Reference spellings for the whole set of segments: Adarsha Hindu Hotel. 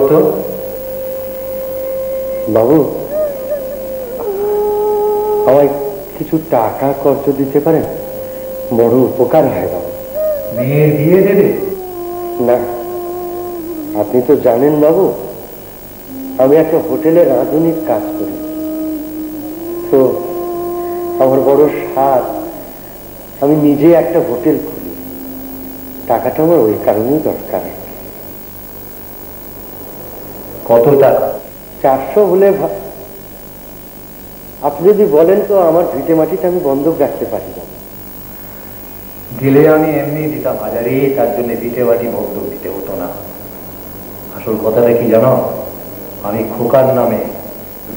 বলো তো বাবু, আমায় কিছু টাকা কর্জ দিতে পারেন? বড় উপকার হয় বাবু। মেয়ের বিয়ে দেবে না? আপনি তো জানেন বাবু, আমি একটা হোটেলে রাঁধুনির কাজ করি, তো আমার বড় স্বাদ আমি নিজে একটা হোটেল খুলি। টাকাটা আমার ওই কারণেই দরকার। কত টাকা? 400 হলে আপনি যদি বলেন তো আমার ভিটে মাটিটা আমি বন্ধক রাখতে পারি না। দিলে আমি এমনি দিতাম হাজারে, তার জন্য ভিটে মাটি বন্ধক দিতে হতো না। আসল কথাটা কি জানো, আমি খোকার নামে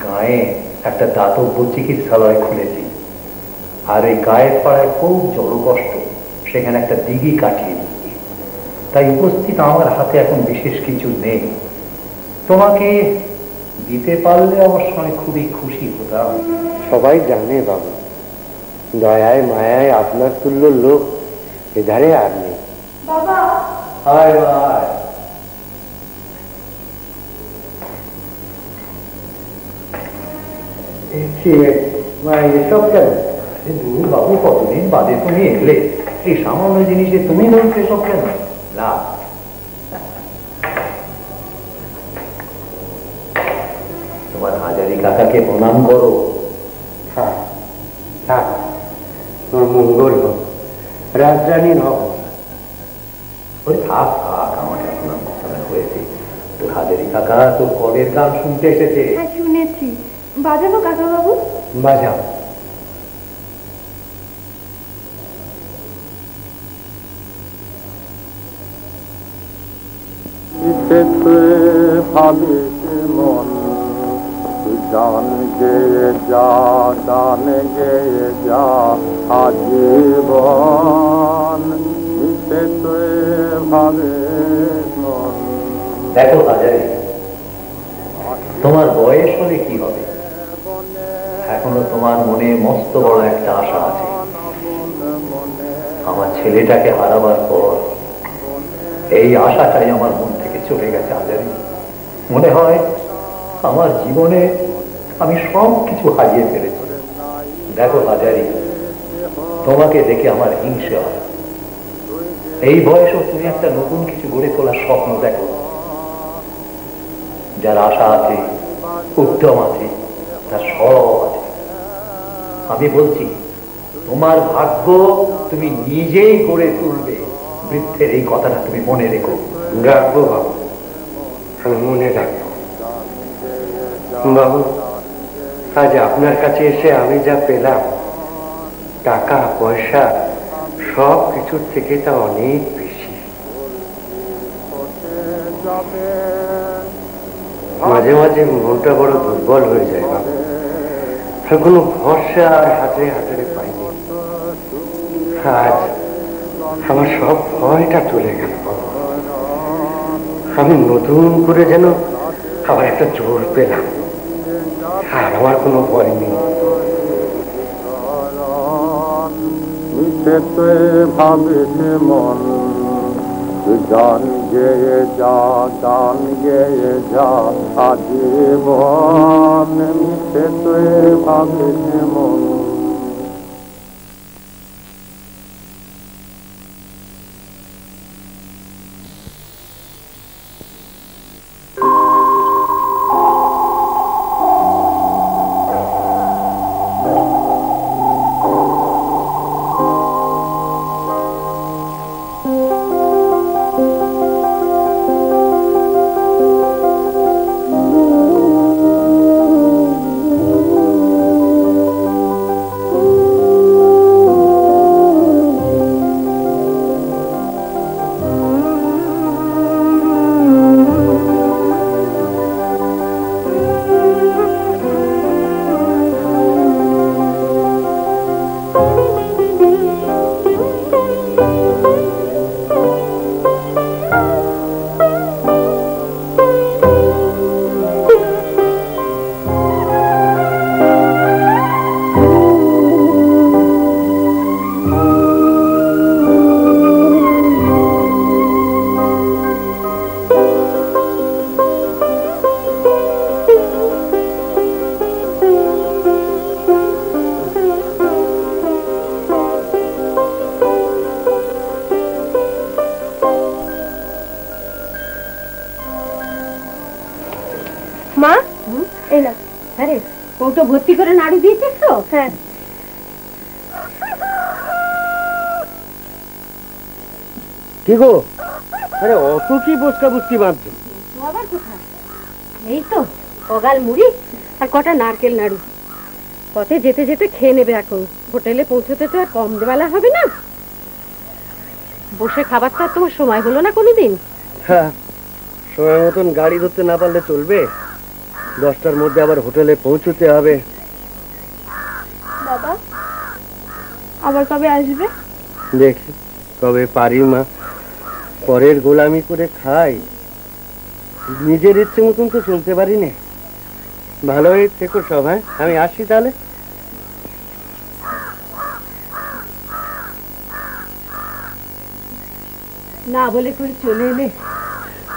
গায়ে একটা দাতব্য চিকিৎসালয় খুলেছি, আর এই গায়ের পাড়ায় খুব জলকষ্ট, সেখানে একটা দিঘি কাটিয়ে দিচ্ছি। তাই উপস্থিত আমার হাতে এখন বিশেষ কিছু নেই। তোমাকে দিতে পারলে অবশ্য আমি খুবই খুশি হতাম। সবাই জানে বাবা, দয়ায় মায়ায় আপনার তুল্য লোক এধারে আর নেই। এসব কেন বাবু, কতদিন বাদে তুমি এলে, এই সামান্য জিনিসে তুমি বলছো এসব কেন? না তোমার হাজারি কাকাকে প্রণাম করো। হ্যাঁ থাক, তোর মঙ্গল হোক, রাজধানীর হোক। ওই থাক থাক, আমার প্রণাম করতে হয়েছে। তোর হাজারি কাকা তোর কবের গান শুনতে এসেছে। শুনেছি, বাজাবো কাকা বাবু? বাজাও। মন জান গেয়ে যা, জান গেয়ে যা আজীবন। দেখো হাজারি, তোমার বয়স হলে কি হবে, এখনো তোমার মনে মস্ত বড় একটা আশা আছে। আমার ছেলেটাকে হারাবার পর এই আশাটাই আমার মন থেকে চলে গেছে হাজারি। মনে হয় আমার জীবনে আমি সব কিছু হারিয়ে ফেলেছি। দেখো হাজারি, তোমাকে দেখে আমার হিংসা হয়। এই বয়সেও তুমি একটা নতুন কিছু গড়ে তোলার স্বপ্ন দেখো, যার আশা আছে, উদ্যম আছে, তার সব আছে। আমি বলছি, তোমার ভাগ্য তুমি নিজেই গড়ে তুলবে। বৃদ্ধের এই কথাটা তুমি মনে রেখো। রাখবো বাবু, আমি মনে রাখবো। বাবু, আজ আপনার কাছে এসে আমি যা পেলাম, টাকা পয়সা সব কিছুর থেকে তা অনেক বেশি। মাঝে মাঝে মনটা বড় দুর্বল হয়ে যায় বাবু, কোনো ভরসা আর হাতে হাতে পাইনি। আজ আমার সব ভয়টা চলে গেল বাবু, আমি নতুন করে যেন আবার একটা জোর পেলাম। আর আমার কোনো ভয় নেই। গান গেয়ে যা, গান গেয়ে যা আজীবন। মা এই না আরে কৌটো ভর্তি করে নাড়ু দিয়েছিস তো? হ্যাঁ। কি গো আরে অত কি বসকা বসকি বাঁধছো? আবার কোথায়? এই তো অগাল মুড়ি আর কটা নারকেল নাড়ু, পথে যেতে যেতে খেয়ে নেবে। এখন হোটেলে পৌঁছতে তো আর কম বেলা হবে না, বসে খাবার তো আর তোমার সময় হলো না কোনোদিন। হ্যাঁ সময় মতন গাড়ি ধরতে না পারলে চলবে, ১০টার মধ্যে আবার হোটেলে পৌঁছতে হবে। বাবা আবার কবে আসবে? দেখি কবে পারি মা, পরের গোলামি করে খাই, নিজের ইচ্ছে মতন তো চলতে পারি না। ভালো থেকো সব। হ্যাঁ আমি আসি তাহলে। না বলে করে চলে এলে,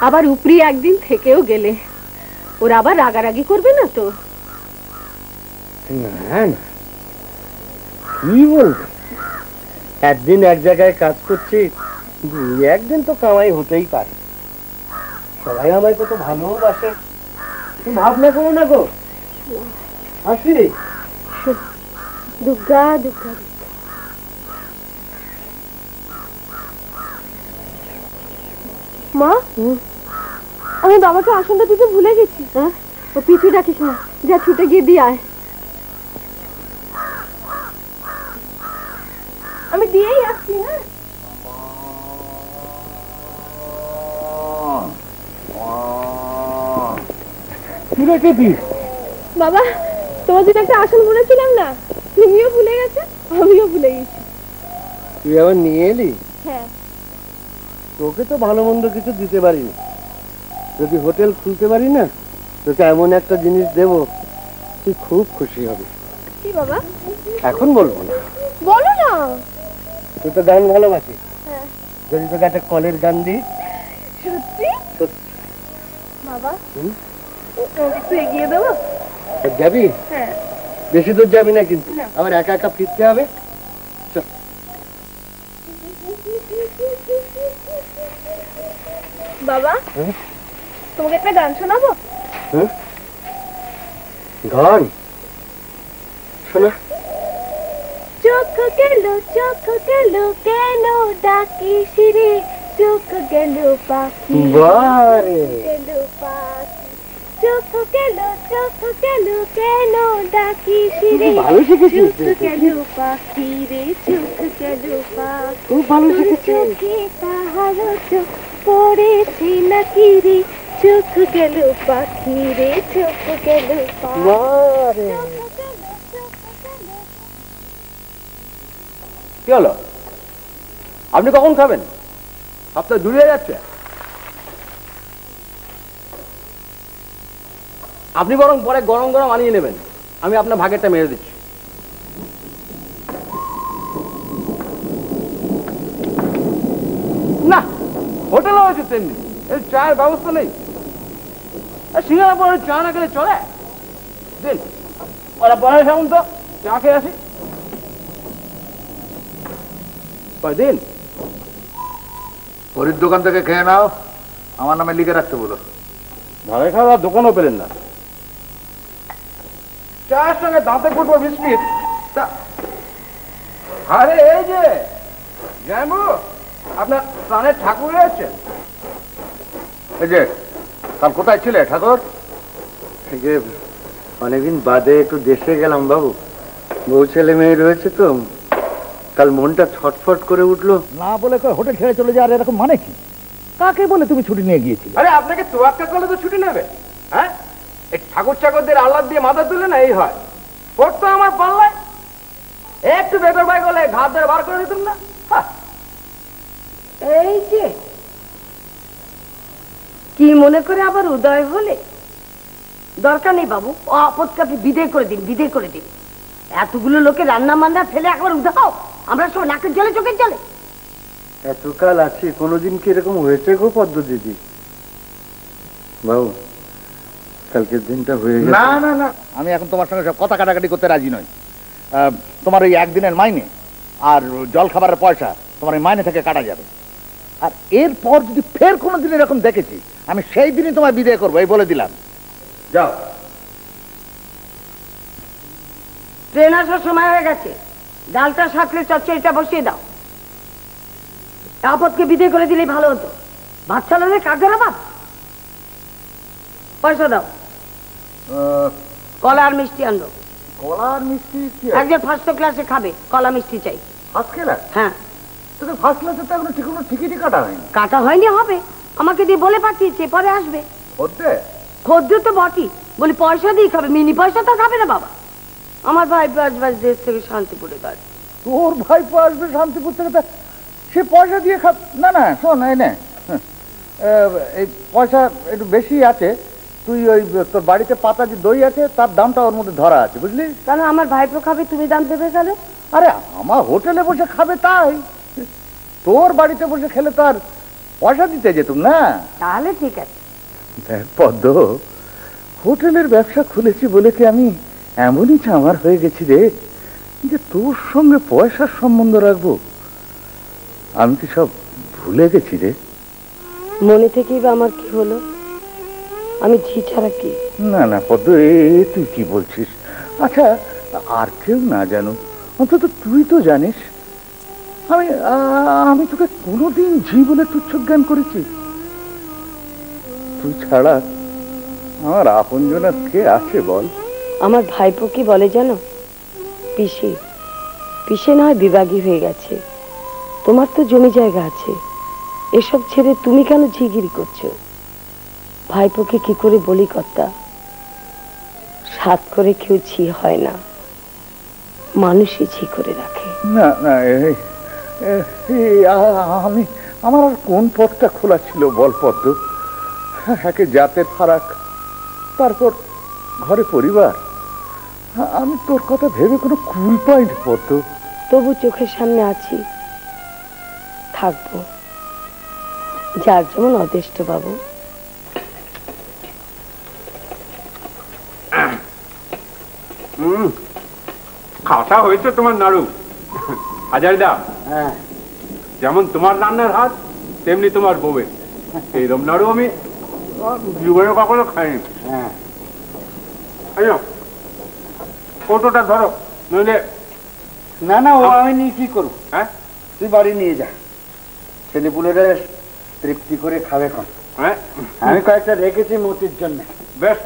আবার উপরি একদিন থেকেও গেলে, ওরা আবার রাগারাগি করবে না তো? না না কি বলবে, একদিন এক জায়গায় কাজ করছি, একদিন তো কামাই হতেই পারে। সবাই আমায় কত ভালোবাসে, ভাবনা করো না গো। আসি দুর্গা দুর্গা। মা আমি বাবাকে আসনটা দিতে ভুলে গেছি। ও পিছু ডাকিস না, যা ছুটে গিয়ে দিয়ে আয়। আমি দিয়েই আসছি। হ্যাঁ বাবা তোমার জন্য একটা আসন ভুলেছিলাম না, তুমিও ভুলে গেছো আমিও ভুলে গেছি। তুই আবার নিয়ে এলি? হ্যাঁ তোকে তো ভালো মন্দ কিছু দিতে পারিনি, যদি হোটেল খুলতে পারি না তোকে এমন একটা জিনিস দেবো তুই খুব খুশি হবে। কি বাবা? এখন বলবো না। বলো না। তুই তো গান ভালোবাসিস, যদি তোকে একটা কলের গান দিই। সত্যি? সত্যি বাবা। এগিয়ে দেবো? যাবি? হ্যাঁ বেশি দূর যাবি না কিন্তু, আবার একা একা ফিরতে হবে। চল। বাবা তোমাকে একটা গান শোনাবো? গান শোনা। চোখ গেল চোখ গেল কেন ডাকিস রে, চোখ গেল পাখি গেল পাখি, চোখ গেল চোখ গেল কেন ডাকিস রে, চোখ গেল পাখি রে, চোখ গেল পাখি, চোখে তাহার চোখ পড়েছে নাকি রে, চোখ গেল পাখি রে, চোখ গেল পাখি। কি হলো আপনি কখন খাবেন? আপনার জুড়িয়ে যাচ্ছে। আপনি বরং পরে গরম গরম আনিয়ে নেবেন, আমি আপনার ভাগেরটা মেরে দিচ্ছি। না হোটেল হয়েছে তেমনি, চায়ের ব্যবস্থা নেই। সিঙ্গারা পরে চা না খেলে চলে? দিন ওরা পরে সেমন তো চা খেয়ে আসি। দিন হরির দোকান থেকে খেয়ে নাও, আমার নামে লিখে রাখতে বলো। ধারে খাওয়া দোকানও পেলেন না, চায়ের সঙ্গে দাঁতে ফুটবো বিস্কিট। আরে এই যে জানবো আপনার প্রাণের ঠাকুর রয়েছে। এই যে কাল কোথায় ছিলে ঠাকুর? অনেকদিন বাদে একটু দেশে গেলাম বাবু, বউ ছেলে মেয়ে রয়েছে তো, কাল মনটা ছটফট করে উঠলো। না বলে হোটেল ছেড়ে চলে যাওয়ার এরকম মানে কি? কাকে বলে তুমি ছুটি নিয়ে গিয়েছিলে? আরে আপনাকে তোয়াক্কা করলে তো ছুটি নেবে। হ্যাঁ এই ঠাকুর চাকরদের আহ্লাদ দিয়ে মাথা তুলে না এই হয়, পড়তো আমার পাল্লায়। একটু বেকার ভাই বলে ঘাত ধরে বার করে দিতাম না। এই যে কি মনে করে আবার উদয় হলে? দরকার নেই বাবু, আপদকাপি বিদায় করে দিন, বিদায় করে দিন। এতগুলো লোকে রান্না বান্না ফেলে একবার উদাও, আমরা সব নাকের জলে চোখের জলে। এতকাল আছি, কোনোদিন কি এরকম হয়েছে গো পদ্ম দিদি? বাবু কালকের দিনটা হয়ে গেছে। না না না আমি এখন তোমার সঙ্গে সব কথা কাটাকাটি করতে রাজি নই। তোমার ওই একদিনের মাইনে আর জল খাবারের পয়সা তোমার ওই মাইনে থেকে কাটা যাবে। আর এরপর যদি ফের কোনোদিন এরকম দেখেছি, আমি সেই দিনই তোমায় বিদায় করবো এই বলে দিলাম। যাও। ট্রেন আসার সময় হয়ে গেছে, ডালটা সাঁকলে চচ্চড়িটা বসিয়ে দাও। আপদকে বিদায় করে দিলেই ভালো হতো। ভাত চালালে কাজের আবার পয়সা দাও। কলা আর মিষ্টি আনবো। কলা আর মিষ্টি? একজন ফার্স্ট ক্লাসে খাবে, কলা মিষ্টি চাই। হ্যাঁ, তোকে ফার্স্ট ক্লাসে তো এখনো ঠিকমতো টিকিটই কাটা হয়নি। কাটা হয়নি হবে, আমাকে দিয়ে বলে পাঠিয়েছে পরে আসবে। খদ্দের? খদ্দের তো বটি, বলি পয়সা দিয়ে খাবে, মিনি পয়সা তো খাবে না বাবা। আমার ভাইপো আসবে দেশ থেকে শান্তিপুরে। কাজ তোর ভাইপো আসবে শান্তিপুর থেকে, সে পয়সা দিয়ে খাবে না? না শোন, এই পয়সা একটু বেশি আছে, তুই ওই তোর বাড়িতে পাতা যে দই আছে তার দামটা ওর মধ্যে ধরা আছে, বুঝলি? কেন আমার ভাইপো খাবে, তুমি দাম দেবে কেন? আরে আমার হোটেলে বসে খাবে তাই, তোর বাড়িতে বসে খেলে তার পয়সা দিতে যেতুম না। তাহলে ঠিক আছে। পদ্ম, হোটেলের ব্যবসা খুলেছি বলে কি আমি এমনই চামার হয়ে গেছি রে, যে তোর সঙ্গে পয়সার সম্বন্ধ রাখবো? আমি কি সব ভুলে গেছি রে? মনে থেকেই বা আমার কি হলো? আমি ঝি ছাড়া কি? না না পদ্ম, তুই কি বলছিস? আচ্ছা আর কেউ না জানো, অন্তত তুই তো জানিস আমি তোকে কোনোদিন ঝি বলে তুচ্ছ জ্ঞান করেছি? তুই ছাড়া আমার আপনজনের কে আছে বল? আমার ভাইপো কি বলে জানো, পিসি পিসে নয় বিভাগী হয়ে গেছে, তোমার তো জমি জায়গা আছে, এসব ছেড়ে তুমি কেন ঝিগিরি করছো? ভাইপোকে কি করে বলি কর্তা, সাত করে কেউ ঝি হয় না, মানুষই ঝি করে রাখে। না না, আমি আমার আর কোন পথটা খোলা ছিল বল পদ্ম? একে জাতের ফারাক, তারপর ঘরে পরিবার, আমি তোর কথা ভেবে কোনো কুল পাই না পদ্ম। তবু চোখের সামনে আছি, থাকবো, যার যেমন অদৃষ্ট বাবু। খাওয়া হয়েছে তোমার নাড়ু হাজারদা? হ্যাঁ, যেমন তোমার রান্নার হাত তেমনি তোমার বউয়ের। এইরকম নাড়ু আমি জীবনে কখনো খাইনি। হ্যাঁ, কতটা ধরো, নইলে না না, ও আমি নিয়ে কি করবো? হ্যাঁ, তুই বাড়ি নিয়ে যা, ছেলেপুলেরা তৃপ্তি করে খাবে। হ্যাঁ, আমি কয়েকটা রেখেছি মতির জন্য। বেশ,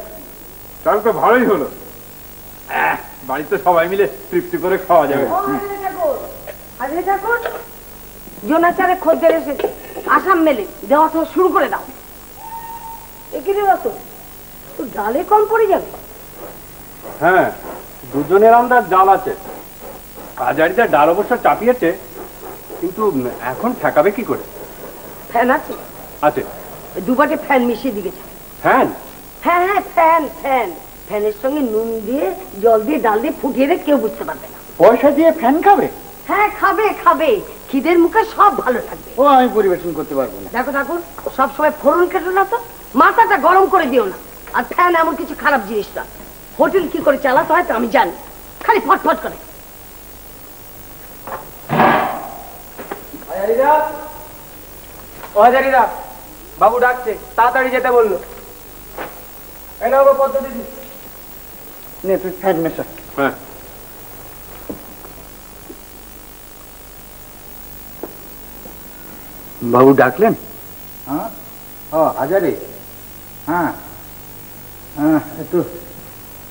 তাহলে তো ভালোই হলো, বাড়িতে সবাই মিলে তৃপ্তি করে খাওয়া যাবে। জোনাচারে খদ্দের এসেছে, আসাম মেলে দেওয়া তো শুরু করে দাও। একে দেওয়া ডালে কম পড়ে যাবে। হ্যাঁ, দুজনের আমরা ডাল আছে, কাজারিতে ডাল অবশ্য চাপিয়েছে, কিন্তু এখন ঠেকাবে কি করে? ফ্যান আছে? আছে, দুপাটে ফ্যান মিশিয়ে দিয়েছে। ফ্যান? হ্যাঁ হ্যাঁ, ফ্যান ফ্যান, ফ্যানের সঙ্গে নুন দিয়ে জল দিয়ে ডাল দিয়ে ফুটিয়ে দিয়ে কেউ বুঝতে পারবে না। পয়সা দিয়ে ফ্যান খাবে? হ্যাঁ খাবে খাবে, খিদের মুখে সব ভালো থাকবে। ও আমি পরিবেশন করতে পারবো না। দেখো ঠাকুর, সব সময় ফোরন কেটো না তো, মাথাটা গরম করে দিও না। আর ফ্যান এমন কিছু খারাপ জিনিস না, হোটেল কি করে চালাতে হয় তো আমি জানি, খালি ফটফট করে। হাজারিদা, বাবু ডাকছে, তাড়াতাড়ি যেতে বললো। এলো গো পদ্ম দিদি, নে তুই ফ্যান মেশা। হ্যাঁ, বাবু ডাকলেন? হ্যাঁ, ও হাজারি, হ্যাঁ হ্যাঁ, একটু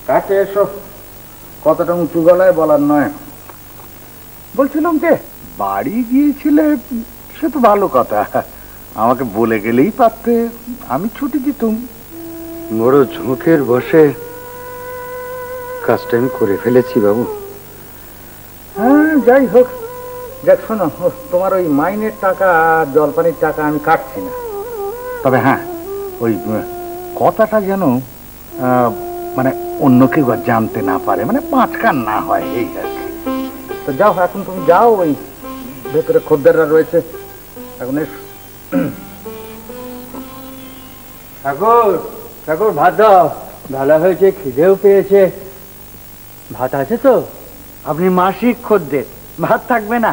কাছে এসো, কতটা উঁচু গলায় বলার নয়। বলছিলাম যে বাড়ি গিয়েছিলে, সে তো ভালো কথা, আমাকে বলে গেলেই পারতে, আমি ছুটি দিতুম। বড় ঝোঁকের বসে কাজটা আমি করে ফেলেছি বাবু। হ্যাঁ যাই হোক, দেখ শোনো, তোমার ওই মাইনের টাকা জলপানির টাকা আমি কাটছি না, তবে হ্যাঁ ওই কথাটা যেন মানে অন্য কেউ আর জানতে না পারে, মানে পাঁচ কান না হয় এই আর কি। তো যাও এখন তুমি যাও, ওই ভেতরে খদ্দেররা রয়েছে এখন। ঠাকুর ঠাকুর ভাত দাও, ভালো হয়েছে, খিদেও পেয়েছে। ভাত আছে তো? আপনি মাসিক খদ্দের, ভাত থাকবে না।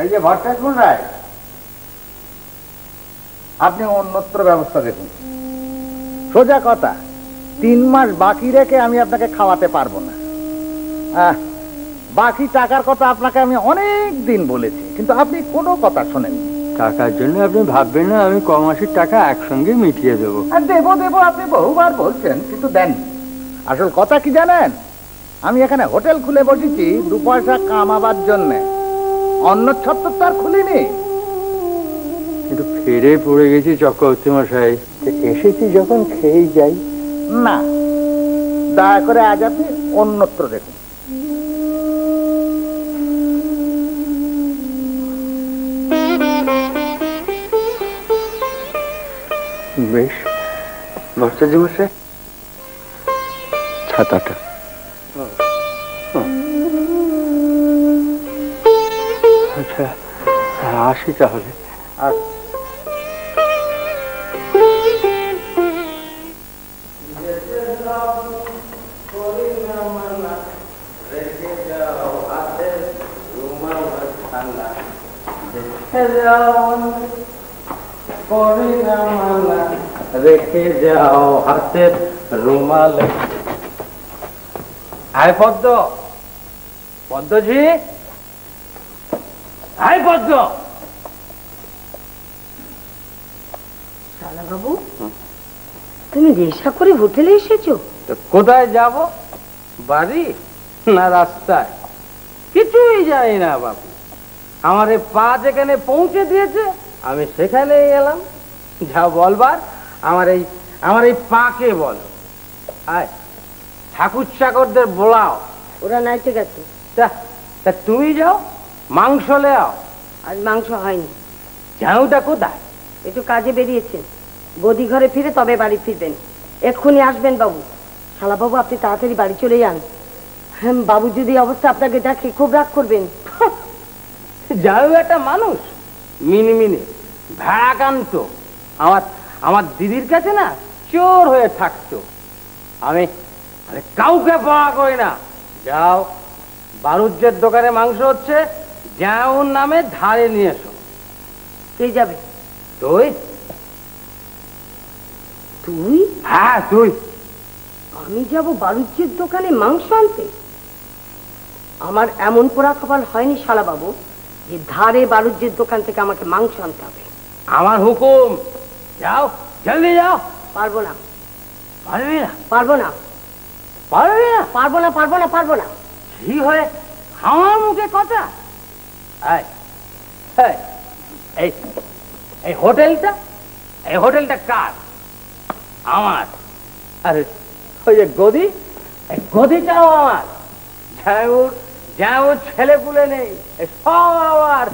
এই যে ভাতটা কোন রায়, আপনি অন্যত্র ব্যবস্থা দেখুন, সোজা কথা। 3 মাস বাকি রেখে আমি আপনাকে খাওয়াতে পারবো না। বাকি টাকার কথা আপনাকে আমি অনেক দিন বলেছি, কিন্তু আপনি কোনো কথা শোনেননি। টাকার জন্য আপনি ভাববেন না, আমি কম মাসের টাকা একসঙ্গে মিটিয়ে দেবো। আর দেবো দেবো আপনি বহুবার বলছেন, কিন্তু দেন। আসল কথা কি জানেন, আমি এখানে হোটেল খুলে বসেছি 2 পয়সা কামাবার জন্য, অন্য ছত্তর তো আর খুলিনি। কিন্তু ফেরে পড়ে গেছি চক্রবর্তী মশাই, এসেছি যখন খেয়েই যাই। না, দয়া করে আজ আপনি অন্যত্র দেখুন। বেশ ভট্টাচার্য মশাই, ছাতাটা আচ্ছা আসি তাহলে। আর রেখে যাও হাতের রুমাল। আয় পদ্ম, পদ্মজি, আয় পদ্ম। শালা বাবু, তুমি রেশা করে হোটেলে এসেছো? কোথায় যাব, বাড়ি না রাস্তায় কিছুই জানি না বাবু। আমার পা যেখানে পৌঁছে দিয়েছে আমি সেখানে এলাম। যা বলবার আমার এই পাকে বল। আয়, ঠাকুর চাকরদের বোলাও, ওরা নাইতে গেছে। তা তুমি যাও, মাংস লে আও। আজ মাংস হয়নি। জাউটা কোথায়? একটু কাজে বেরিয়েছেন, বদি ঘরে ফিরে তবে বাড়ি ফিরবেন। এক্ষুনি আসবেন বাবু। শালা বাবু, আপনি তাড়াতাড়ি বাড়ি চলে যান। হ্যাঁ বাবু, যদি অবস্থা আপনাকে দেখে খুব রাগ করবেন। যাও একটা মানুষ মিনিমিনি ভ্যাকান্ত আমার দিদির কাছে না চোর হয়ে থাকতো। আমি কাউকে পাওয়া করি না। যাও, বারুজ্যের দোকানে মাংস হচ্ছে, যাওর নামে ধারে নিয়ে এসো। কে যাবে? তুই? হ্যাঁ তুই। আমি যাব বারুজ্যের দোকানে মাংস আনতে? আমার এমন পোড়া কপাল হয়নি শালা বাবু, যে ধারে বারুজ্যের দোকান থেকে আমাকে মাংস আনতে হবে। আমার হুকুম, যাও জলদি যাও। পারবো না পারবি না পারবো না পারবি না পারবো না পারবো না পারবো না। কি হয় আমার মুখে কথা? এই হোটেলটা কার? আমার। আরে ওই যে গদি, এই গদিটাও আমার। যেমন ছেলে পুলে নেই সব আমার।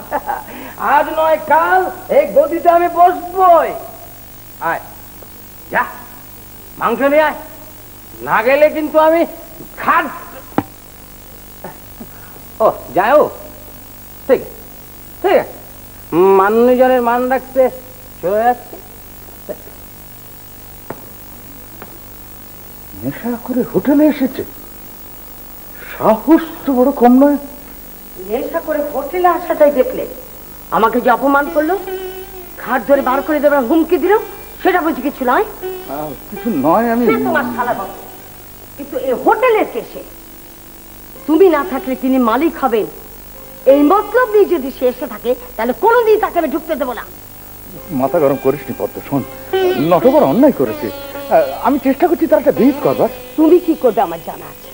আজ নয় কাল এই গদিটা আমি বসবই। আয় যা, মাংস নিয়ে আয়, না গেলে কিন্তু আমি খাট। ও যাই হোক, ঠিক ঠিক আছে, মানুষজনের মান রাখতে চলে যাচ্ছে। নেশা করে হোটেলে এসেছে, সাহস তো বড় কম নয়। নেশা করে হোটেলে আসাটাই দেখলে আমাকে যে অপমান করলো, খাট ধরে বার করে দেবার হুমকি দিল, সেটা বুঝি কিছু নয়? কিছু নয় আমি তোমার শালা বাবু, কিন্তু এই হোটেলের কেসে তুমি না থাকলে তিনি মালিক হবেন, এই মতলব নিয়ে যদি সে এসে থাকে তাহলে কোনোদিন তাকে আমি ঢুকতে দেবো না। মাথা গরম করিস নি পদ্ম, শোন, নটবর অন্যায় করেছে। আমি চেষ্টা করছি তার একটা বিহিত করবার। তুমি কি করবে আমার জানা আছে।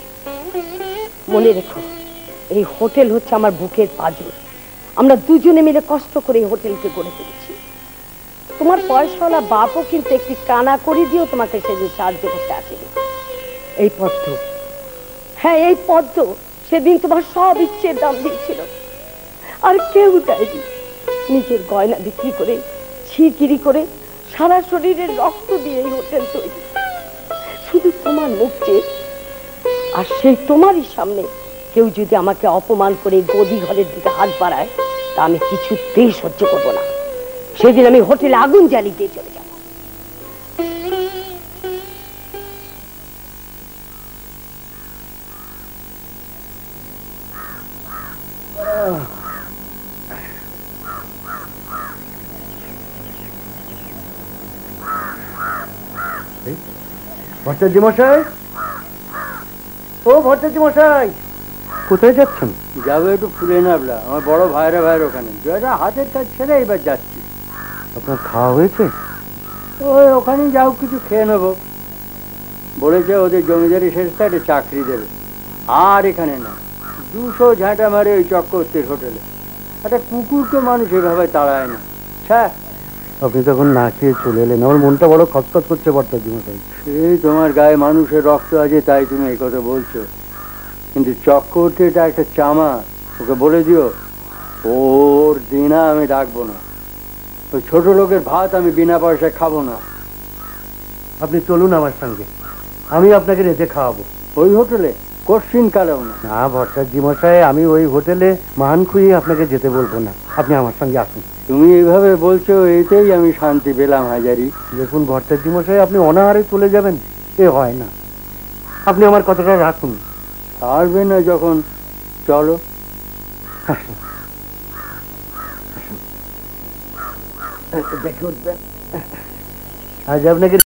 মনে রেখো, এই হোটেল হচ্ছে আমার বুকের পাঁজর। আমরা দুজনে মিলে কষ্ট করে এই হোটেলকে গড়ে তুলেছি। তোমার পয়সাওয়ালা বাপও কিন্তু একটি কানা করে দিয়েও তোমাকে সেদিন সাহায্য করতে আসেনি। এই পদ্ম, হ্যাঁ এই পদ্ম সেদিন তোমার সব ইচ্ছের দাম দিয়েছিল, আর কেউ দেয়নি। নিজের গয়না বিক্রি করে, ছিকিরি করে, সারা শরীরের রক্ত দিয়ে এই হোটেল তৈরি। শুধু তোমার মুখে, আর সেই তোমারই সামনে কেউ যদি আমাকে অপমান করে গদি ঘরের দিকে হাত বাড়ায়, তা আমি কিছুতেই সহ্য করবো না। সেদিন আমি হোটেলে আগুন জ্বালিয়ে দিয়ে চলে যাব। ভট্টাচার্য মশাই, ও ভট্টাচার্য মশাই, কোথায় যাচ্ছেন? যাবো একটু ফুলে নাবলা, আমার বড় ভাইরা ভাইয়ের ওখানে। হাতের কাজ ছেড়ে এবার যাচ্ছি। আপনার খাওয়া হয়েছে? ওই ওখানে যাও, কিছু খেয়ে নেবো। বলেছে ওদের জমিদারি শেষটা একটা চাকরি দেবে, আর এখানে না। 200 ঝাঁটা মারে ওই চক্রবর্তীর হোটেলে। একটা কুকুরকে মানুষ এভাবে তাড়ায় না। হ্যাঁ, আপনি তখন না খেয়ে চলে এলেন, আমার মনটা বড় খচখচ করছে ভট্টাচার্য মশাই। সেই তোমার গায়ে মানুষের রক্ত আছে, তাই তুমি এই কথা বলছো। কিন্তু চক্রবর্তী এটা একটা চামা, ওকে বলে দিও ওর দিনা আমি ডাকবো না, ওই ছোট লোকের ভাত আমি বিনা পয়সায় খাবো না। আপনি চলুন আমার সঙ্গে, আমি আপনাকে রেঁধে খাওয়াবো। ওই হোটেলে কোশ্চিন কালেও না। না ভট্টাচার্য মশাই, আমি ওই হোটেলে মান খুঁয়ে আপনাকে যেতে বলবো না, আপনি আমার সঙ্গে আসুন। তুমি এইভাবে বলছো, এতেই আমি শান্তি পেলাম হাজারি। দেখুন ভট্টাচার্য মশাই, আপনি অনাহারে চলে যাবেন, এ হয় না। আপনি আমার কথাটা রাখুন। ছাড়বে না যখন, চলো। দেখে উঠবেন আজ আপনাকে।